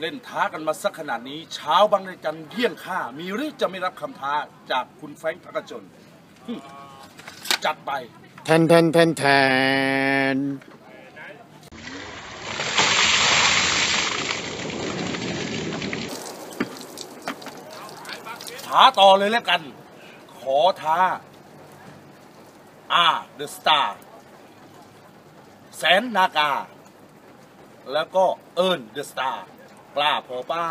เล่นท้ากันมาสักขนาดนี้เช้าบางระจันเยี่ยงข้ามีหรือจะไม่รับคำท้าจากคุณแฟรงค์ ภคจลจัดไปแทนแทนแทนแทนท้าต่อเลยแล้วกันขอท้าเดอะสตาร์แสนนากาแล้วก็เอิร์นเดอะสตาร์กล้าพอเปล่า